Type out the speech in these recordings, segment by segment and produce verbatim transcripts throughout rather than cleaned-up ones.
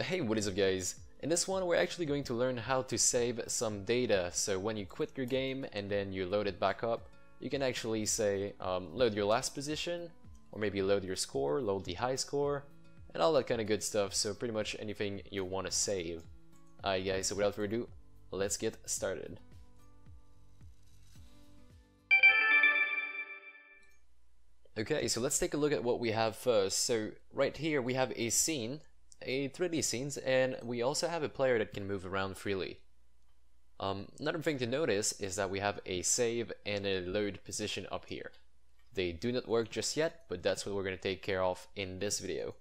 Hey, what is up guys? In this one we're actually going to learn how to save some data, so when you quit your game and then you load it back up, you can actually say um, load your last position, or maybe load your score, load the high score, and all that kind of good stuff, so pretty much anything you want to save. Alright guys, so without further ado, let's get started. Okay, so let's take a look at what we have first. So right here we have a scene, a three D scenes, and we also have a player that can move around freely. Um, another thing to notice is that we have a save and a load position up here. They do not work just yet, but that's what we're going to take care of in this video.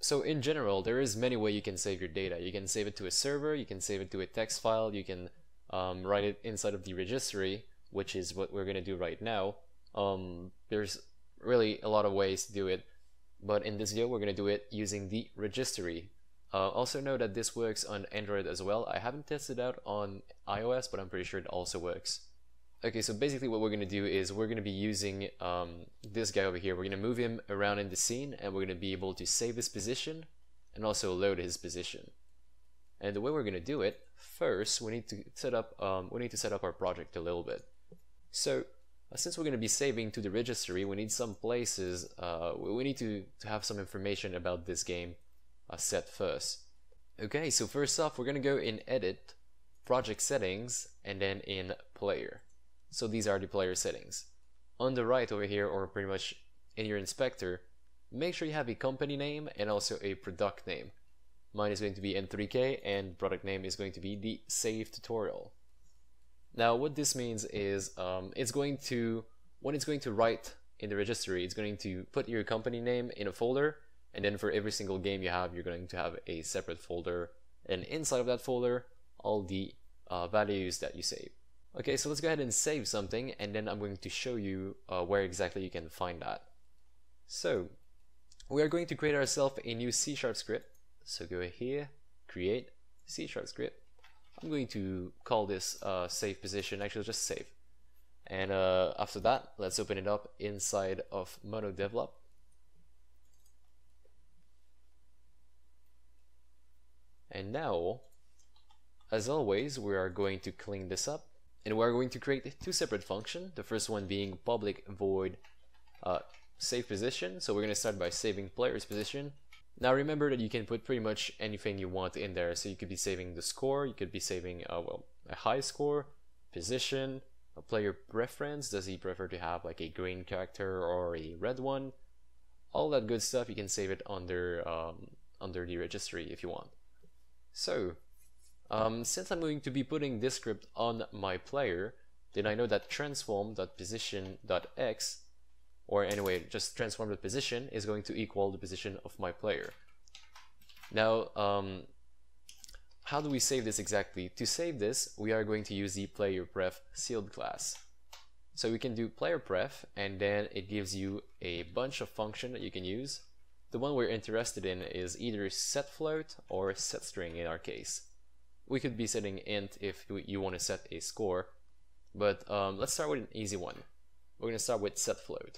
So in general, there is many ways you can save your data. You can save it to a server, you can save it to a text file, you can um, write it inside of the registry, which is what we're going to do right now. Um, there's really a lot of ways to do it, but in this video we're going to do it using the registry. Uh, also know that this works on Android as well. I haven't tested out on iOS, but I'm pretty sure it also works. Okay, so basically what we're going to do is we're going to be using um, this guy over here. We're going to move him around in the scene, and we're going to be able to save his position and also load his position. And the way we're going to do it, first we need to set up um, we need to set up our project a little bit. So since we're going to be saving to the registry, we need some places, uh, we need to, to have some information about this game uh, set first. Okay, so first off, we're going to go in Edit, Project Settings, and then in Player. So these are the player settings. On the right over here, or pretty much in your inspector, make sure you have a company name and also a product name. Mine is going to be N three K, and product name is going to be the Save Tutorial. Now what this means is um, it's going to, when it's going to write in the registry, it's going to put your company name in a folder, and then for every single game you have, you're going to have a separate folder, and inside of that folder all the uh, values that you save. Okay, so let's go ahead and save something, and then I'm going to show you uh, where exactly you can find that. So we are going to create ourselves a new C sharp script. So go here, create C sharp script. I'm going to call this uh, save position, actually just save. And uh, after that, let's open it up inside of MonoDevelop. And now, as always, we are going to clean this up, and we are going to create two separate functions. The first one being public void uh, save position. So we're going to start by saving player's position. Now remember that you can put pretty much anything you want in there, so you could be saving the score, you could be saving uh, well, a high score, position, a player preference, does he prefer to have like a green character or a red one, all that good stuff. You can save it under, um, under the registry if you want. So um, since I'm going to be putting this script on my player, then I know that transform.position.x, or anyway, just transform the position, is going to equal the position of my player. Now, um, how do we save this exactly? To save this, we are going to use the PlayerPref sealed class. So we can do PlayerPref, and then it gives you a bunch of functions that you can use. The one we're interested in is either setFloat or setString in our case. We could be setting int if you want to set a score, but um, let's start with an easy one. We're going to start with setFloat.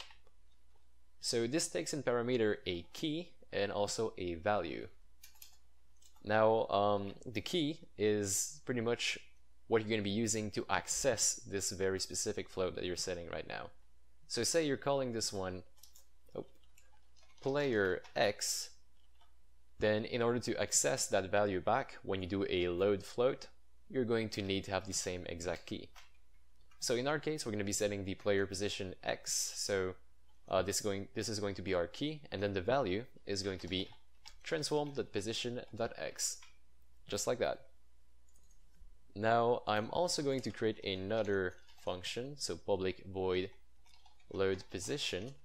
So this takes in parameter a key and also a value. Now um, the key is pretty much what you're going to be using to access this very specific float that you're setting right now. So say you're calling this one oh, player X, then in order to access that value back when you do a load float, you're going to need to have the same exact key. So in our case, we're going to be setting the player position X, so Uh, this, going, this is going to be our key, and then the value is going to be transform.position.x, just like that. Now I'm also going to create another function, so public void load position,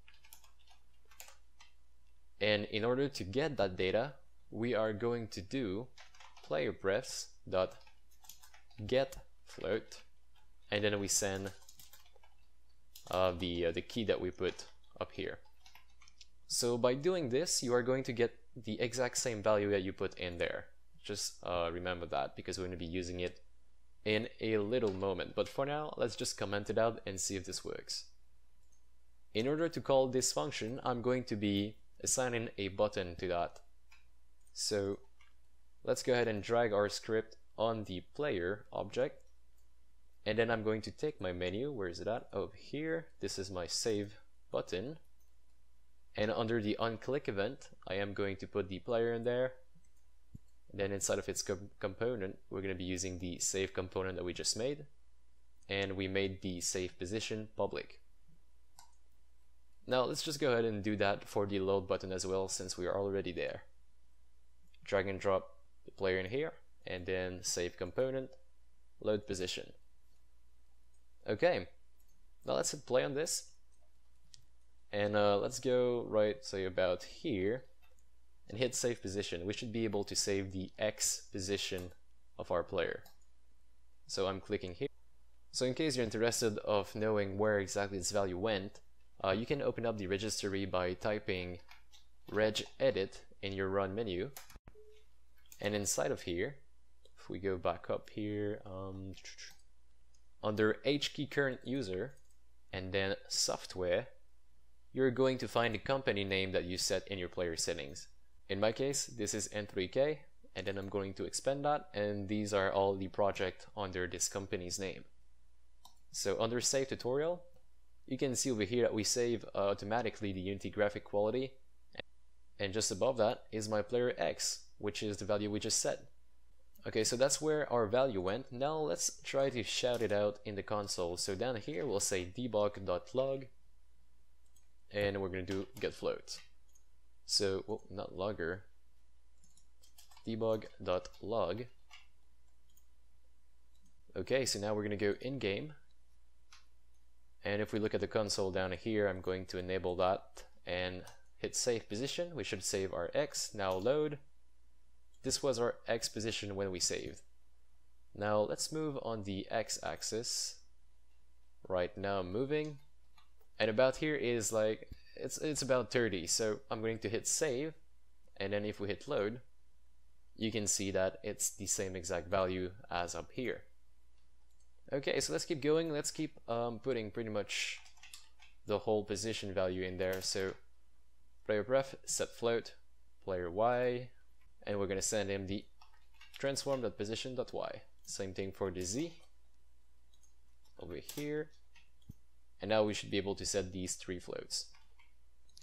and in order to get that data, we are going to do playerprefs.getFloat, and then we send uh, the, uh, the key that we put up here. So by doing this, you are going to get the exact same value that you put in there. Just uh, remember that, because we're going to be using it in a little moment, but for now let's just comment it out and see if this works. In order to call this function, I'm going to be assigning a button to that. So let's go ahead and drag our script on the player object, and then I'm going to take my menu. Where is it at? Over here. This is my save button, and under the unclick event I am going to put the player in there. Then inside of its com component we're going to be using the save component that we just made, and we made the save position public. Now let's just go ahead and do that for the load button as well, since we are already there. Drag and drop the player in here, and then save component, load position. Okay, now let's hit play on this, and uh, let's go right, say about here, and hit save position. We should be able to save the X position of our player. So I'm clicking here. So in case you're interested of knowing where exactly this value went, uh, you can open up the registry by typing regedit in your run menu, and inside of here, if we go back up here, um, under H key current user and then software, you're going to find the company name that you set in your player settings. In my case, this is N three K, and then I'm going to expand that, and these are all the project under this company's name. So under Save Tutorial, you can see over here that we save uh, automatically the Unity graphic quality, and just above that is my player X, which is the value we just set. Okay, so that's where our value went. Now let's try to shout it out in the console. So down here we'll say debug.log, and we're going to do get float. So, well, not logger, debug.log. Okay, so now we're going to go in game, and if we look at the console down here, I'm going to enable that and hit save position. We should save our X. Now load. This was our X position when we saved. Now let's move on the X axis. Right now I'm moving, and about here is like it's it's about thirty, so I'm going to hit save, and then if we hit load, you can see that it's the same exact value as up here. Okay, so let's keep going. Let's keep um, putting pretty much the whole position value in there. So PlayerPref set float player Y, and we're going to send him the transform.position.y. Same thing for the Z over here, and now we should be able to set these three floats.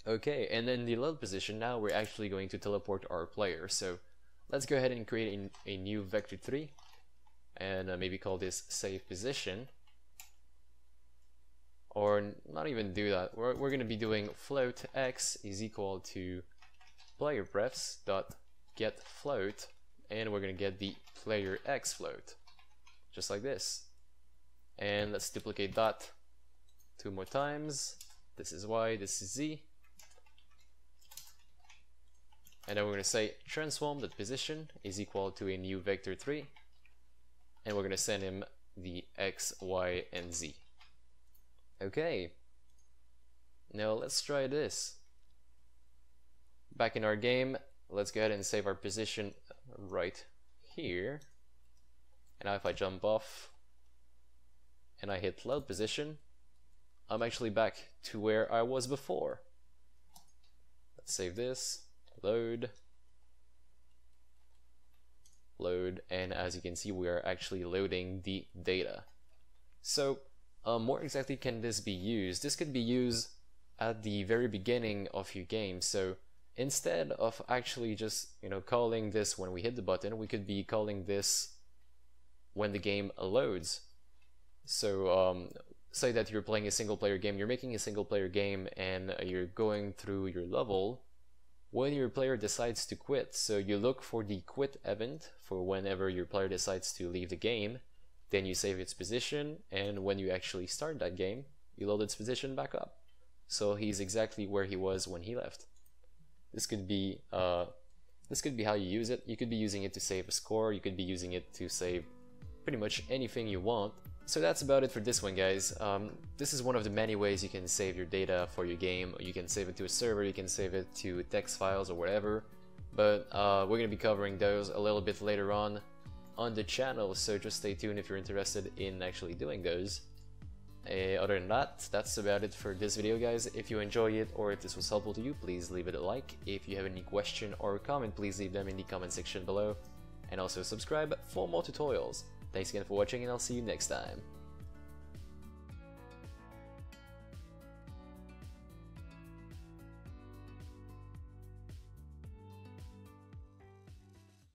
Okay, and then the load position, now we're actually going to teleport our player. So let's go ahead and create a, a new vector three, and uh, maybe call this save position, or not even do that. We're, we're going to be doing float X is equal to playerprefs dot get float, and we're going to get the player X float, just like this. And let's duplicate that two more times. This is Y, this is Z, and then we're going to say transform.position is equal to a new vector three, and we're going to send him the X, Y, and Z. Okay, now let's try this. Back in our game, let's go ahead and save our position right here, and now if I jump off and I hit load position, I'm actually back to where I was before. Let's save this, load, load, and as you can see we are actually loading the data. So um, more exactly can this be used? This could be used at the very beginning of your game. So instead of actually just, you know, calling this when we hit the button, we could be calling this when the game loads. So um, say that you're playing a single player game, you're making a single player game and you're going through your level when your player decides to quit. So you look for the quit event for whenever your player decides to leave the game, then you save its position, and when you actually start that game, you load its position back up. So he's exactly where he was when he left. This could be uh, this could be how you use it. You could be using it to save a score, you could be using it to save pretty much anything you want. So that's about it for this one, guys. Um, this is one of the many ways you can save your data for your game. You can save it to a server, you can save it to text files or whatever, but uh, we're going to be covering those a little bit later on on the channel, so just stay tuned if you're interested in actually doing those. Uh, other than that, that's about it for this video, guys. If you enjoyed it or if this was helpful to you, please leave it a like. If you have any question or comment, please leave them in the comment section below. and also subscribe for more tutorials. Thanks again for watching, and I'll see you next time.